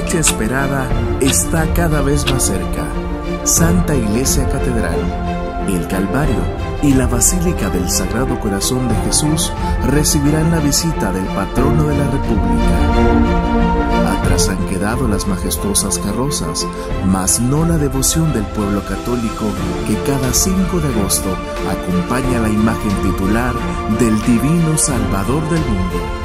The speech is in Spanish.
fecha esperada está cada vez más cerca. Santa Iglesia Catedral, el Calvario y la Basílica del Sagrado Corazón de Jesús recibirán la visita del Patrono de la República. Atrás han quedado las majestuosas carrozas, mas no la devoción del pueblo católico que cada 5 de agosto acompaña la imagen titular del Divino Salvador del Mundo.